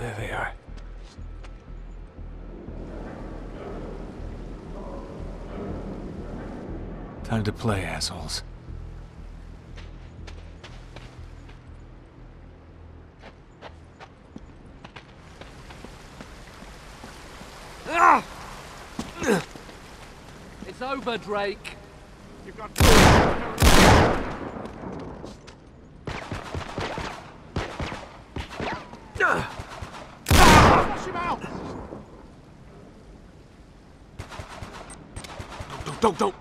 There they are. Time to play, assholes. It's over, Drake. You've got... Don't.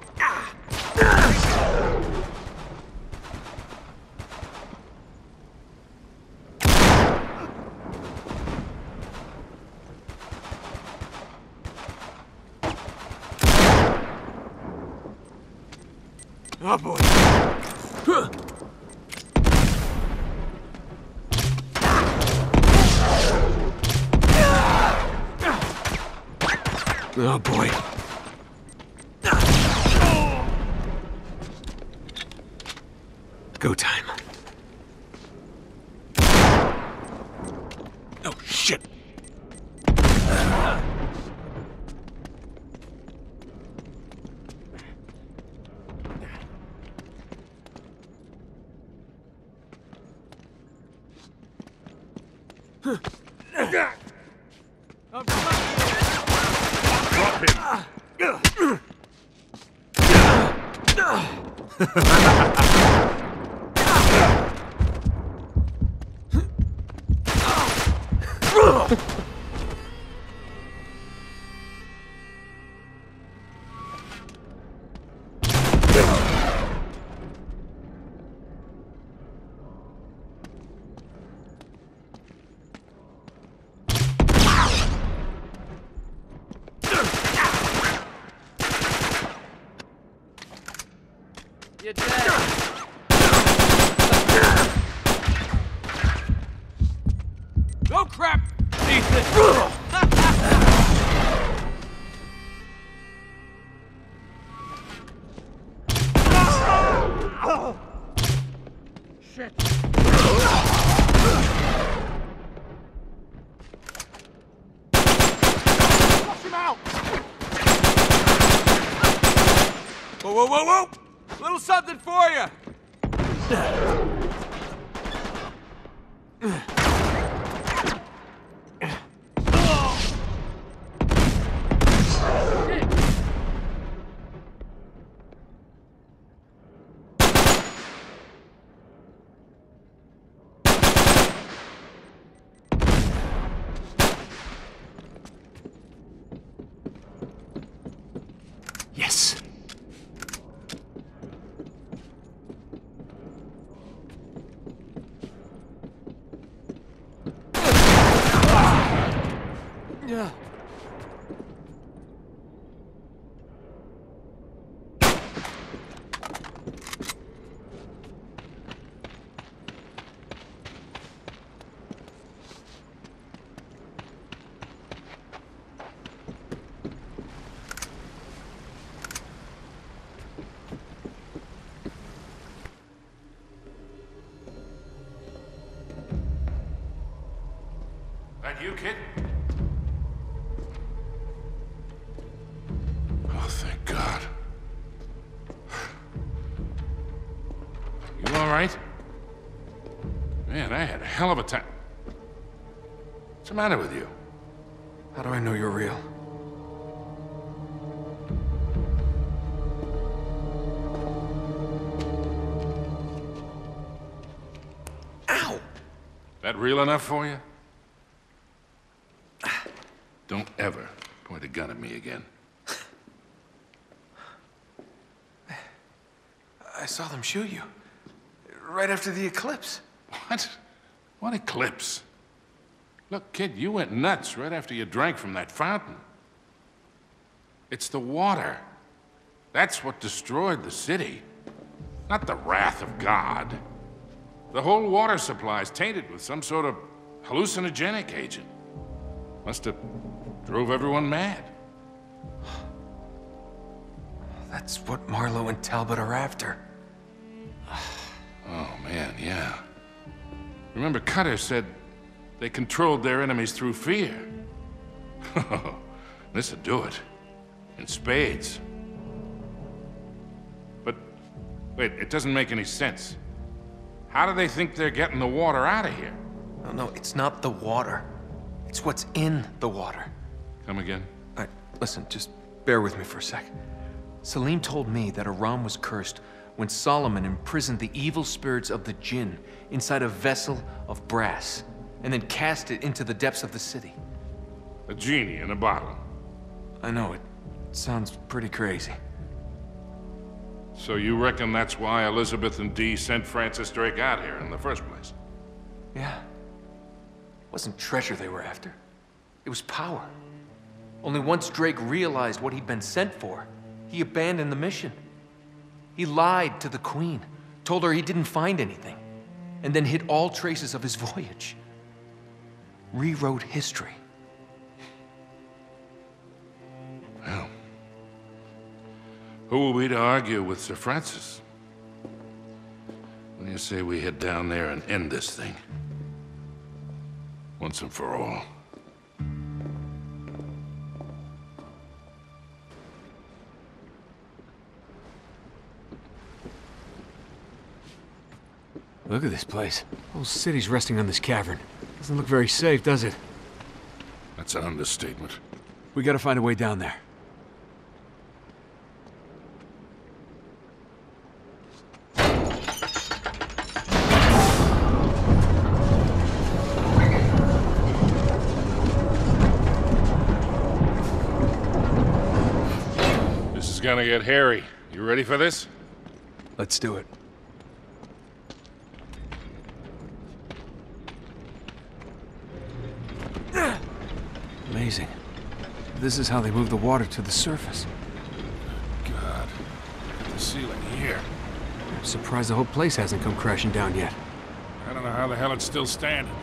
Oh, boy. Oh, boy. Go time. Oh, shit. No. You, kid? Oh, thank God. You all right? Man, I had a hell of a time. What's the matter with you? How do I know you're real? Ow! That real enough for you? Don't ever point a gun at me again. I saw them shoot you. Right after the eclipse. What? What eclipse? Look, kid, you went nuts right after you drank from that fountain. It's the water. That's what destroyed the city. Not the wrath of God. The whole water supply is tainted with some sort of hallucinogenic agent. Must have drove everyone mad. That's what Marlowe and Talbot are after. Oh, man, yeah. Remember, Cutter said they controlled their enemies through fear. This'll do it. In spades. But, wait, it doesn't make any sense. How do they think they're getting the water out of here? No, no, it's not the water. It's what's in the water. Come again? All right, listen, just bear with me for a sec. Selim told me that Aram was cursed when Solomon imprisoned the evil spirits of the jinn inside a vessel of brass and then cast it into the depths of the city. A genie in a bottle. I know, it sounds pretty crazy. So you reckon that's why Elizabeth and Dee sent Francis Drake out here in the first place? Yeah. It wasn't treasure they were after. It was power. Only once Drake realized what he'd been sent for, he abandoned the mission. He lied to the Queen, told her he didn't find anything, and then hid all traces of his voyage. Rewrote history. Well, who are we to argue with Sir Francis? What do you say we head down there and end this thing? Once and for all. Look at this place. The whole city's resting on this cavern. Doesn't look very safe, does it? That's an understatement. We gotta find a way down there. Gonna get hairy. You ready for this? Let's do it. Amazing. This is how they move the water to the surface. Good God. Look at the ceiling here. I'm surprised the whole place hasn't come crashing down yet. I don't know how the hell it's still standing.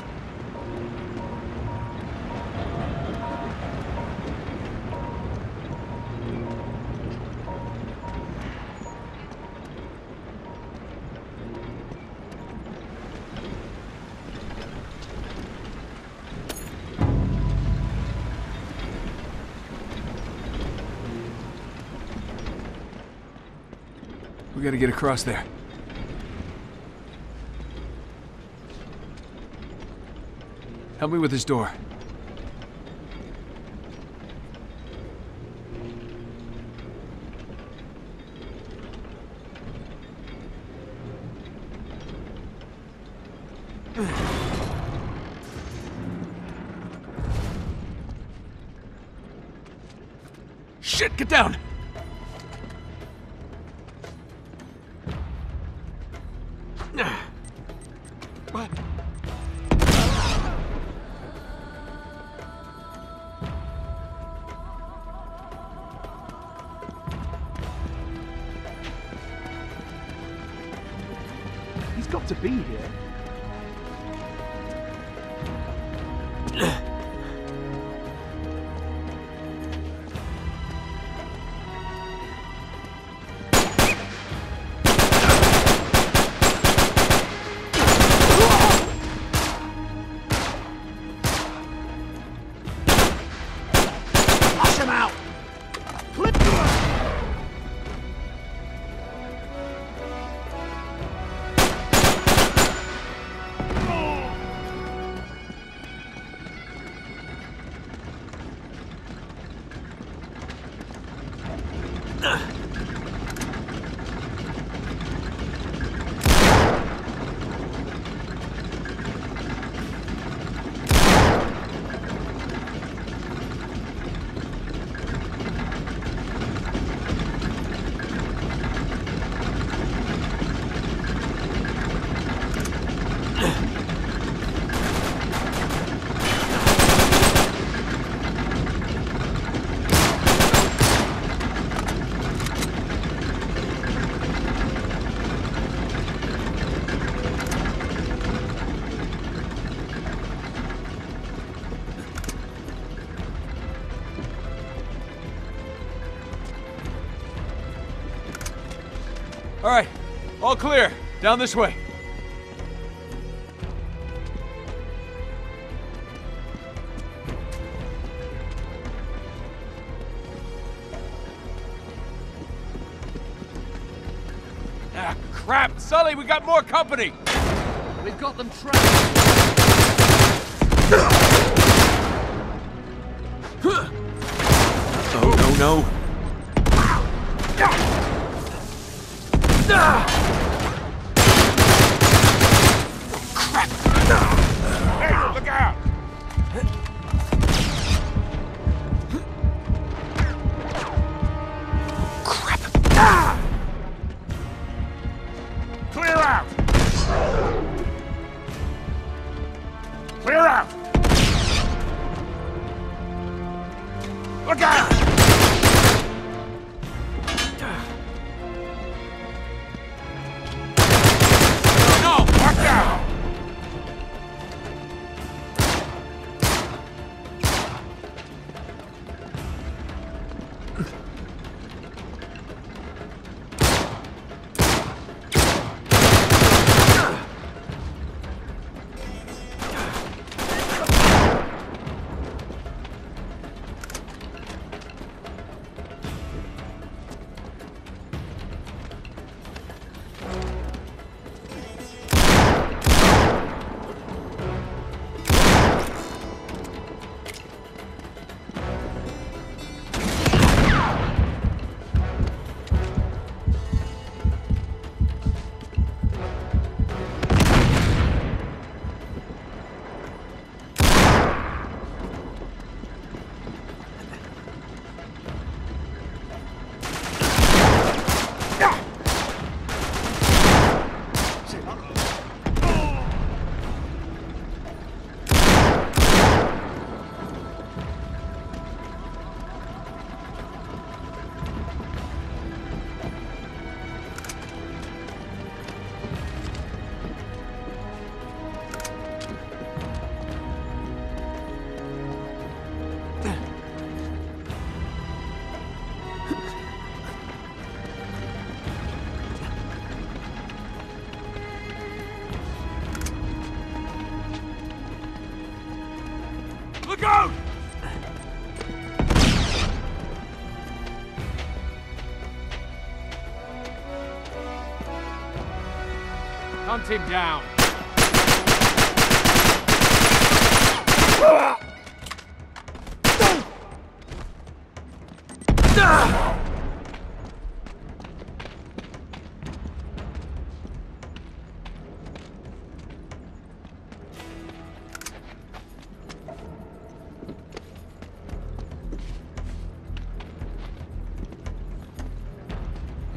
We gotta get across there. Help me with this door. Shit, get down! What? to be here. All clear. Down this way. Ah, crap! Sully, we got more company! We've got them trapped! Oh, no, no. Hunt him down.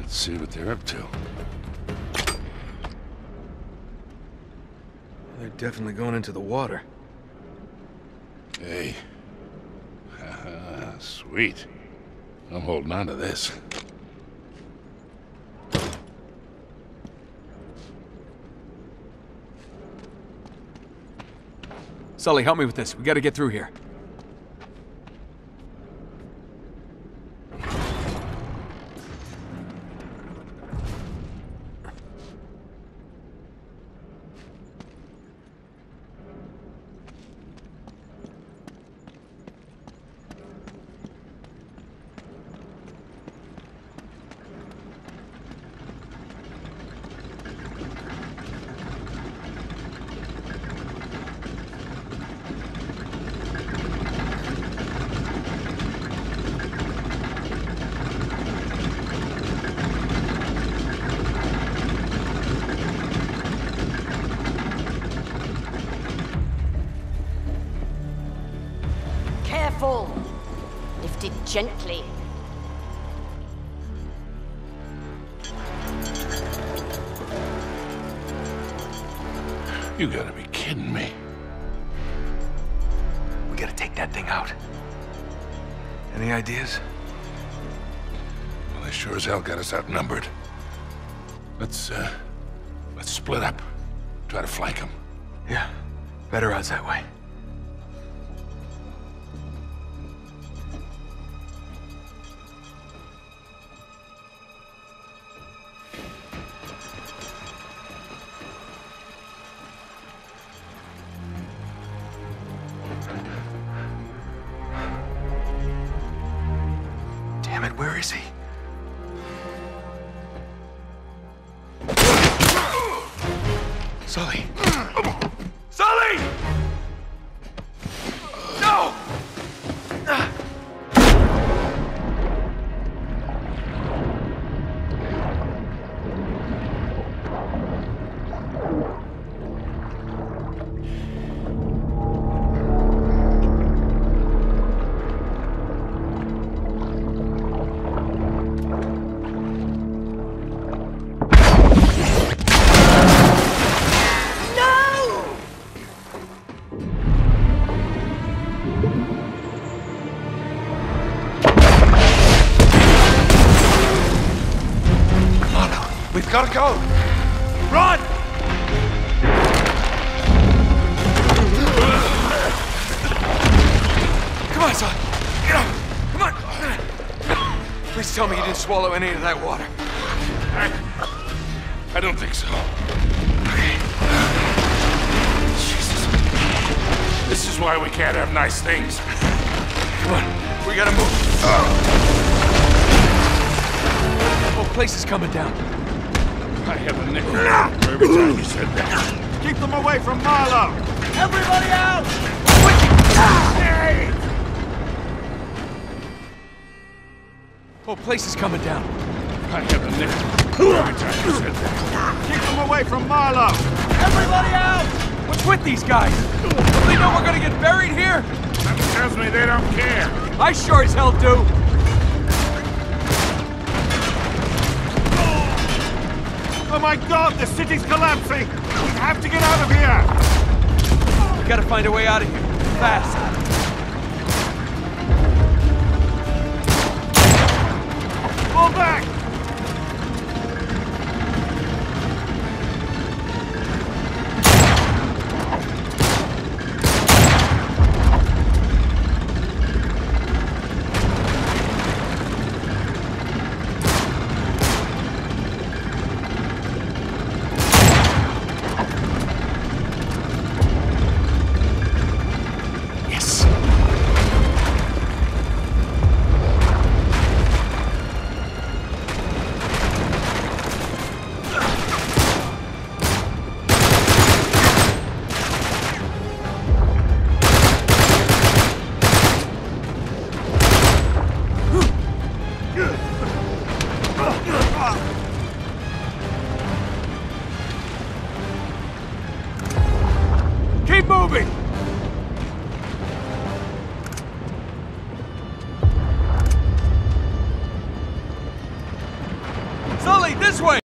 Let's see what they're up to. Definitely going into the water. Hey. Sweet. I'm holding on to this. Sully, help me with this. We gotta get through here. Lift it gently. You gotta be kidding me. We gotta take that thing out. Any ideas? Well, they sure as hell got us outnumbered. Let's split up. Try to flank them. Yeah, better odds that way. Where is he? Sully! Sully! No! Gotta go! Run! Come on, son! Get up! Come on! Please tell me you didn't swallow any of that water. I don't think so. Okay. Jesus. This is why we can't have nice things. Come on, we gotta move. The whole place is coming down. I have a nickel for every time you said that. Keep them away from Marlowe! Everybody out! Whole place is coming down. I have a nickel for every time you said that. Keep them away from Marlowe! Everybody out! What's with these guys? Don't they know we're gonna get buried here? That tells me they don't care. I sure as hell do! Oh my God, the city's collapsing! We have to get out of here! We gotta find a way out of here, fast. Fall back! Sully, this way!